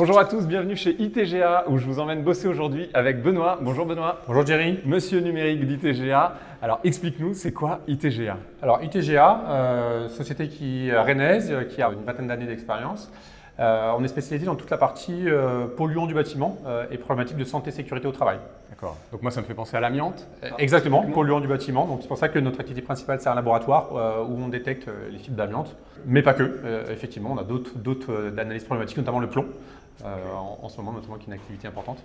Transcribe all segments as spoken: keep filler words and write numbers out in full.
Bonjour à tous, bienvenue chez I T G A où je vous emmène bosser aujourd'hui avec Benoît. Bonjour Benoît. Bonjour Géry. Monsieur numérique d'I T G A. Alors explique-nous, c'est quoi I T G A? Alors I T G A, euh, société qui euh, rennaise, qui a une vingtaine d'années d'expérience. Euh, on est spécialisé dans toute la partie euh, polluant du bâtiment euh, et problématique de santé et sécurité au travail. D'accord. Donc moi, ça me fait penser à l'amiante. Ah, exactement, polluant du bâtiment. Donc c'est pour ça que notre activité principale, c'est un laboratoire euh, où on détecte les fibres d'amiante, mais pas que. Euh, effectivement, on a d'autres euh, analyses problématiques, notamment le plomb, euh, okay. en, en ce moment, notamment, qui est une activité importante.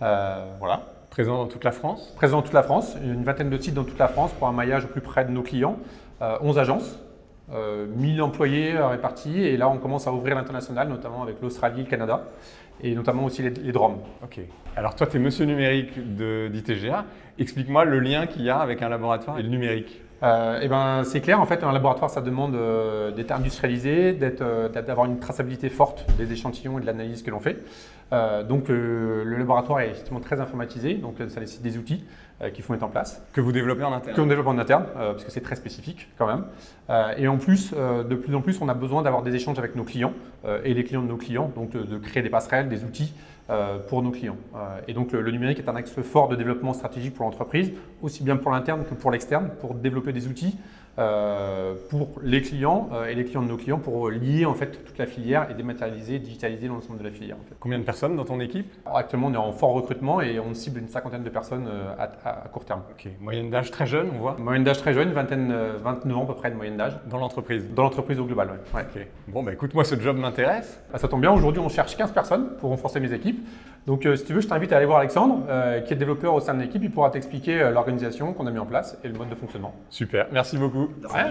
Euh, voilà. Présent dans toute la France? Présent dans toute la France. Une vingtaine de sites dans toute la France pour un maillage au plus près de nos clients. Euh, onze agences. Euh, mille employés répartis, et là on commence à ouvrir l'international, notamment avec l'Australie, le Canada et notamment aussi les, les D R O M. Ok. Alors toi tu es monsieur numérique d'I T G A, explique-moi le lien qu'il y a avec un laboratoire et le numérique. Euh, et ben, c'est clair, en fait un laboratoire ça demande euh, d'être industrialisé, d'avoir euh, une traçabilité forte des échantillons et de l'analyse que l'on fait. Euh, donc euh, le laboratoire est effectivement très informatisé, donc ça nécessite des outils euh, qu'il faut mettre en place. Que vous développez en interne. Que vous développez en interne, euh, parce que c'est très spécifique quand même. Euh, et en plus, euh, de plus en plus, on a besoin d'avoir des échanges avec nos clients euh, et les clients de nos clients, donc de, de créer des passerelles, des outils euh, pour nos clients. Euh, et donc le, le numérique est un axe fort de développement stratégique pour l'entreprise, aussi bien pour l'interne que pour l'externe, pour développer des outils euh, pour les clients euh, et les clients de nos clients, pour lier en fait toute la filière et dématérialiser, digitaliser l'ensemble de la filière. En fait. Combien de personnes dans ton équipe? Alors, actuellement, on est en fort recrutement et on cible une cinquantaine de personnes euh, à, à court terme. Ok. Moyenne d'âge très jeune, on voit. Moyenne d'âge très jeune, vingtaine, euh, vingt-neuf ans à peu près de moyenne d'âge. Dans l'entreprise? Dans l'entreprise au global, oui. Ouais. Okay. Bon, bah, écoute, moi ce job m'intéresse. Bah, ça tombe bien, aujourd'hui on cherche quinze personnes pour renforcer mes équipes. Donc euh, si tu veux, je t'invite à aller voir Alexandre, euh, qui est développeur au sein de l'équipe. Il pourra t'expliquer euh, l'organisation qu'on a mis en place et le mode de fonctionnement. Super, merci beaucoup. Ouais.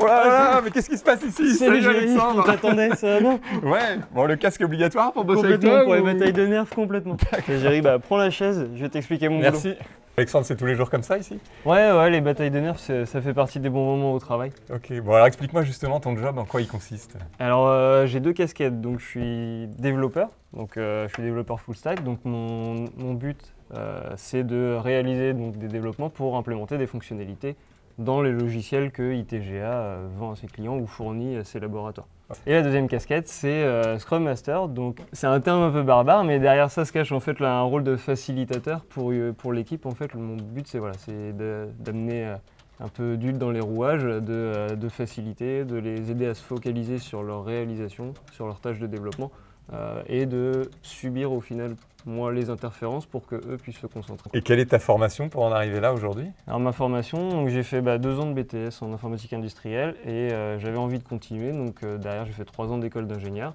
Oh là là, mais qu'est-ce qui se passe ici? C'est le Géry, on t'attendait, ça va? Ouais, bon, le casque est obligatoire pour bosser avec toi. Complètement, pour les batailles de nerfs, complètement. Le Géry, bah, prends la chaise, je vais t'expliquer mon boulot. Merci. Alexandre, c'est tous les jours comme ça ici? Ouais, ouais, les batailles de nerfs, ça fait partie des bons moments au travail. Ok, bon alors explique-moi justement ton job, en quoi il consiste? Alors euh, j'ai deux casquettes, donc je suis développeur, donc euh, je suis développeur full stack, donc mon, mon but euh, c'est de réaliser donc, des développements pour implémenter des fonctionnalités dans les logiciels que I T G A vend à ses clients ou fournit à ses laboratoires. Et la deuxième casquette, c'est euh, Scrum Master. Donc, c'est un terme un peu barbare, mais derrière ça se cache en fait là, un rôle de facilitateur pour, pour l'équipe. En fait, mon but, c'est voilà, c'est d'amener euh, un peu d'huile dans les rouages, de, euh, de faciliter, de les aider à se focaliser sur leur réalisation, sur leurs tâches de développement, euh, et de subir au final moi les interférences pour que eux puissent se concentrer. Et quelle est ta formation pour en arriver là aujourd'hui? Alors ma formation, j'ai fait bah, deux ans de B T S en informatique industrielle et euh, j'avais envie de continuer, donc euh, derrière j'ai fait trois ans d'école d'ingénieur.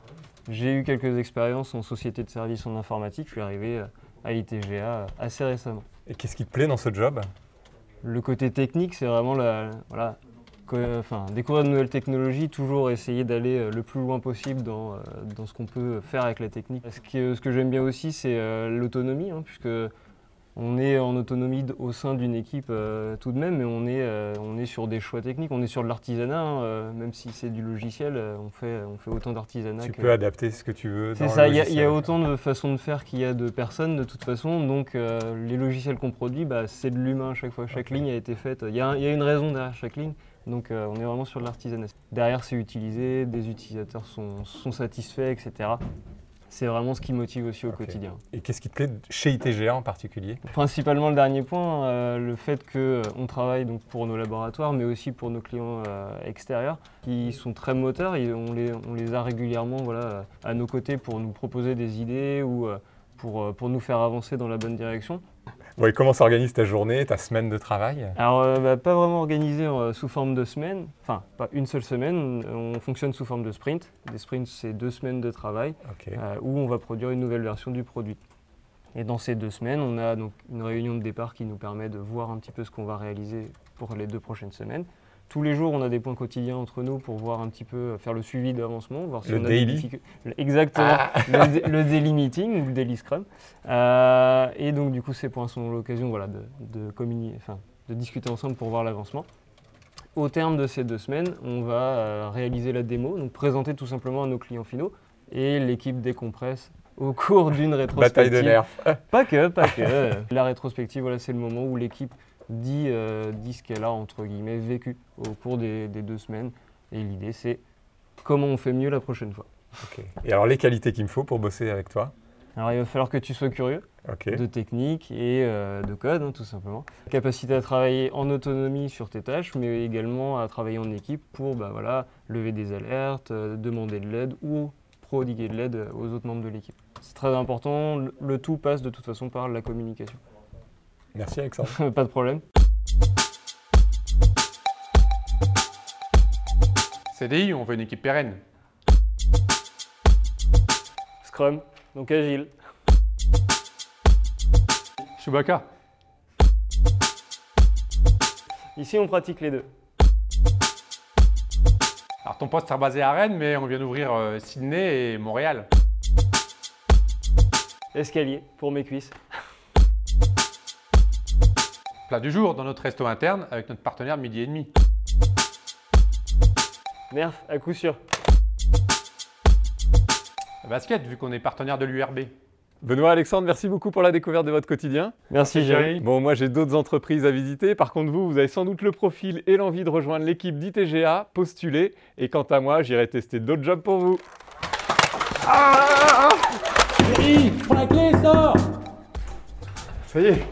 J'ai eu quelques expériences en société de services en informatique, je suis arrivé euh, à I T G A euh, assez récemment. Et qu'est-ce qui te plaît dans ce job? Le côté technique, c'est vraiment la, voilà, enfin, découvrir de nouvelles technologies, toujours essayer d'aller le plus loin possible dans, dans ce qu'on peut faire avec la technique. Ce que, ce que j'aime bien aussi, c'est l'autonomie, hein, puisque on est en autonomie au sein d'une équipe euh, tout de même, mais on est, euh, on est sur des choix techniques, on est sur de l'artisanat, hein, même si c'est du logiciel, on fait, on fait autant d'artisanat. Tu que... peux adapter ce que tu veux. C'est ça, il y, y a autant de façons de faire qu'il y a de personnes de toute façon, donc euh, les logiciels qu'on produit, bah, c'est de l'humain à chaque fois, chaque okay. ligne a été faite, il y, y a une raison derrière chaque ligne. Donc euh, on est vraiment sur de l'artisanat. Derrière c'est utilisé, des utilisateurs sont, sont satisfaits, et cetera. C'est vraiment ce qui motive aussi au okay. quotidien. Et qu'est-ce qui te plaît chez I T G A en particulier? Principalement le dernier point, euh, le fait qu'on euh, travaille donc, pour nos laboratoires, mais aussi pour nos clients euh, extérieurs, qui sont très moteurs. Et on, les, on les a régulièrement voilà, à nos côtés pour nous proposer des idées ou euh, pour, euh, pour nous faire avancer dans la bonne direction. Bon, et comment s'organise ta journée, ta semaine de travail? Alors, euh, bah, pas vraiment organisée euh, sous forme de semaine, enfin, pas une seule semaine. On fonctionne sous forme de sprint. Des sprints, c'est deux semaines de travail okay. euh, où on va produire une nouvelle version du produit. Et dans ces deux semaines, on a donc une réunion de départ qui nous permet de voir un petit peu ce qu'on va réaliser pour les deux prochaines semaines. Tous les jours, on a des points quotidiens entre nous pour voir un petit peu, faire le suivi d'avancement, voir si le on a daily. Des difficultés. Exactement, ah. le, le daily meeting ou le daily scrum. Euh, et donc, du coup, ces points sont l'occasion voilà, de, de communier, enfin, de discuter ensemble pour voir l'avancement. Au terme de ces deux semaines, on va euh, réaliser la démo, donc présenter tout simplement à nos clients finaux et l'équipe décompresse au cours d'une rétrospective. Bataille de nerfs. Pas que, pas que. La rétrospective, voilà, c'est le moment où l'équipe dit, euh, dit ce qu'elle a, entre guillemets, vécu au cours des, des deux semaines. Et l'idée, c'est comment on fait mieux la prochaine fois. Okay. Et alors, les qualités qu'il me faut pour bosser avec toi? Alors, il va falloir que tu sois curieux okay. de technique et euh, de code, hein, tout simplement. Capacité à travailler en autonomie sur tes tâches, mais également à travailler en équipe pour bah, voilà, lever des alertes, euh, demander de l'aide ou prodiguer de l'aide aux autres membres de l'équipe. C'est très important. Le, le tout passe de toute façon par la communication. Merci Alexandre. Pas de problème. C D I, on veut une équipe pérenne. Scrum, donc agile. Chewbacca. Ici, on pratique les deux. Alors, ton poste est basé à Rennes, mais on vient d'ouvrir euh, Sydney et Montréal. Escalier pour mes cuisses. Plat du jour dans notre resto interne avec notre partenaire Midi et demi. Merde, à coup sûr. Basket, vu qu'on est partenaire de l'U R B. Benoît, Alexandre, merci beaucoup pour la découverte de votre quotidien. Merci Géry. Bon, moi j'ai d'autres entreprises à visiter. Par contre, vous, vous avez sans doute le profil et l'envie de rejoindre l'équipe d'I T G A, postulez. Et quant à moi, j'irai tester d'autres jobs pour vous. Ah Géry, prends la clé, sors. Ça y est.